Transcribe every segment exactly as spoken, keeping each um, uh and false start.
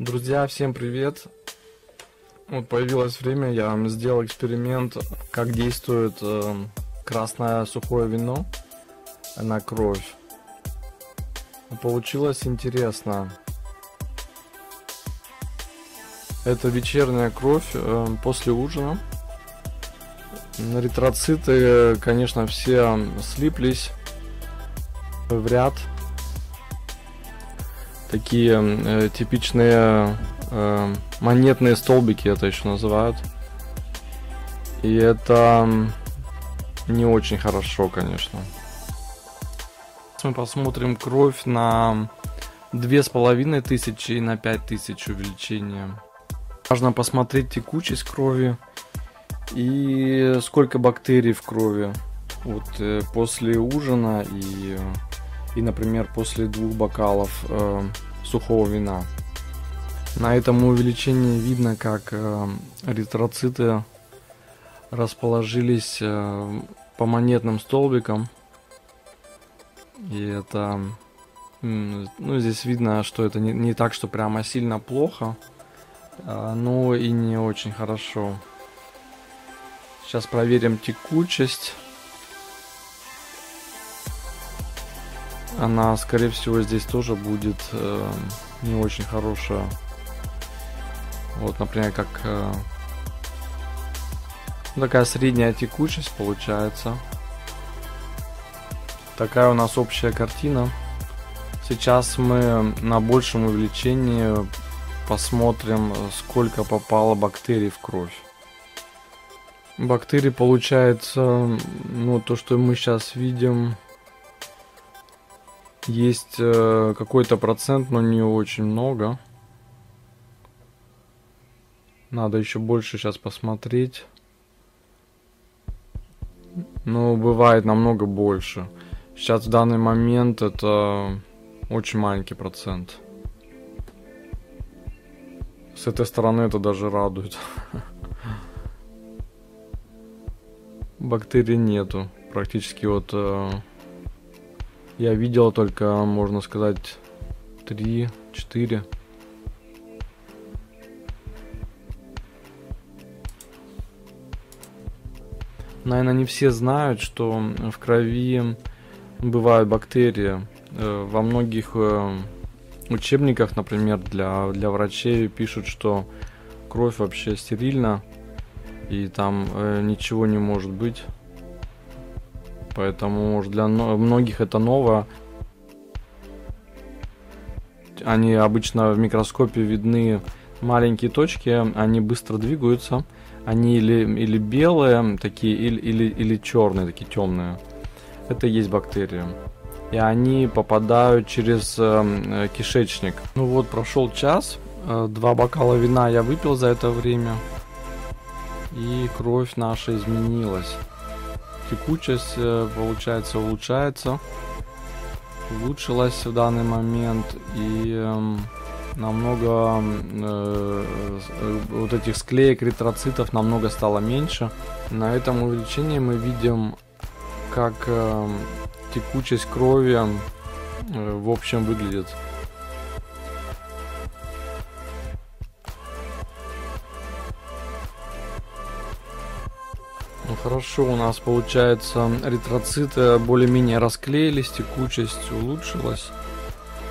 Друзья, всем привет! Вот появилось время, я вам сделал эксперимент, как действует э, красное сухое вино на кровь. Получилось интересно. Это вечерняя кровь э, после ужина. Эритроциты, конечно, все слиплись в ряд. Такие э, типичные э, монетные столбики, это еще называют. И это не очень хорошо, конечно. Мы посмотрим кровь на две тысячи пятьсот и на пять тысяч увеличение. Важно посмотреть текучесть крови и сколько бактерий в крови. Вот э, после ужина и... И, например, после двух бокалов э, сухого вина. На этом увеличении видно, как э, эритроциты расположились э, по монетным столбикам. И это... Ну, здесь видно, что это не, не так, что прямо сильно плохо, э, но и не очень хорошо. Сейчас проверим текучесть. Она, скорее всего, здесь тоже будет э, не очень хорошая. Вот, например, как э, такая средняя текучесть получается. Такая у нас общая картина. Сейчас мы на большем увеличении посмотрим, сколько попало бактерий в кровь. Бактерий получается, ну, то, что мы сейчас видим... Есть э, какой-то процент, но не очень много. Надо еще больше сейчас посмотреть. Но бывает намного больше. Сейчас в данный момент это очень маленький процент. С этой стороны это даже радует. Бактерий нету. Практически вот... Я видел только, можно сказать, три-четыре. Наверное, не все знают, что в крови бывают бактерии. Во многих учебниках, например, для, для врачей пишут, что кровь вообще стерильна, и там ничего не может быть. Поэтому для многих это ново. Они обычно в микроскопе видны маленькие точки, они быстро двигаются. Они или, или белые такие, или, или, или черные, такие темные. Это и есть бактерии. И они попадают через э, кишечник. Ну вот, прошел час. Э, два бокала вина я выпил за это время. И кровь наша изменилась. Текучесть, получается, улучшается, улучшилась в данный момент, и э, намного э, вот этих склеек эритроцитов намного стало меньше. На этом увеличении мы видим, как э, текучесть крови э, в общем выглядит. Хорошо, у нас получается эритроциты более-менее расклеились, текучесть улучшилась.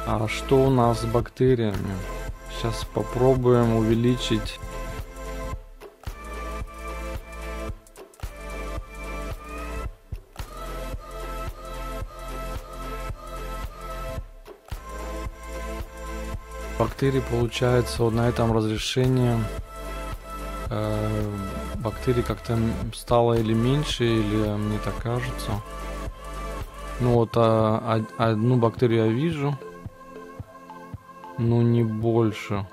А что у нас с бактериями? Сейчас попробуем увеличить. Бактерии получается вот на этом разрешении. Бактерий как-то стало или меньше, или мне так кажется. Ну вот а, а, одну бактерию я вижу, но не больше.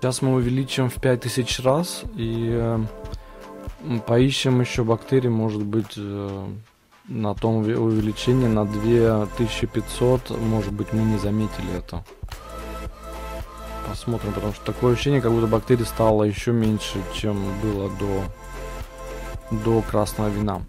Сейчас мы увеличим в пять тысяч раз и э, поищем еще бактерии, может быть, э, на том увеличении на две тысячи пятьсот, может быть, мы не заметили это. Посмотрим, потому что такое ощущение, как будто бактерий стало еще меньше, чем было до, до красного вина.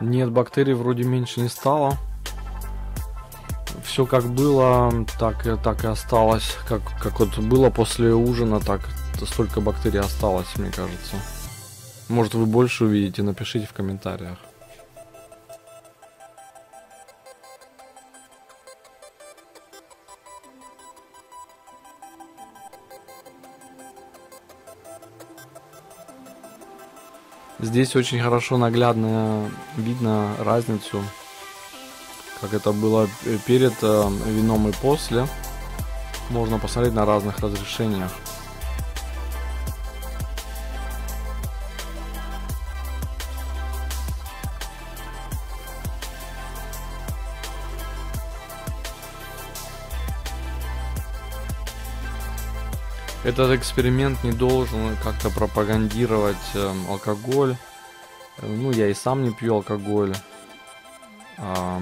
Нет, бактерий вроде меньше не стало. Все как было, так, так и осталось. Как, как вот было после ужина, так столько бактерий осталось, мне кажется. Может, вы больше увидите, напишите в комментариях. Здесь очень хорошо наглядно видно разницу, как это было перед вином и после. Можно посмотреть на разных разрешениях. Этот эксперимент не должен как-то пропагандировать э, алкоголь. Ну, я и сам не пью алкоголь. Э,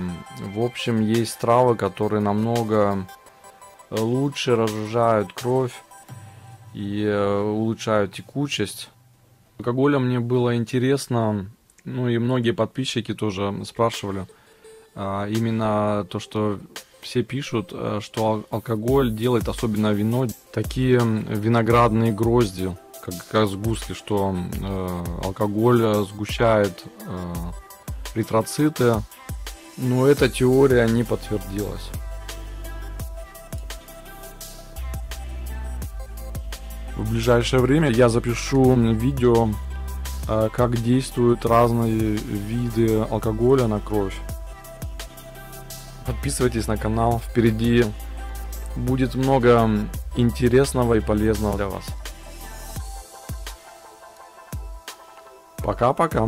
в общем, есть травы, которые намного лучше разжижают кровь и э, улучшают текучесть. Алкоголя мне было интересно, ну и многие подписчики тоже спрашивали, э, именно то, что... Все пишут, что алкоголь делает, особенно вино, такие виноградные грозди, как, как сгустки, что э, алкоголь сгущает э, эритроциты, но эта теория не подтвердилась. В ближайшее время я запишу видео, э, как действуют разные виды алкоголя на кровь. Подписывайтесь на канал, впереди будет много интересного и полезного для вас. Пока-пока.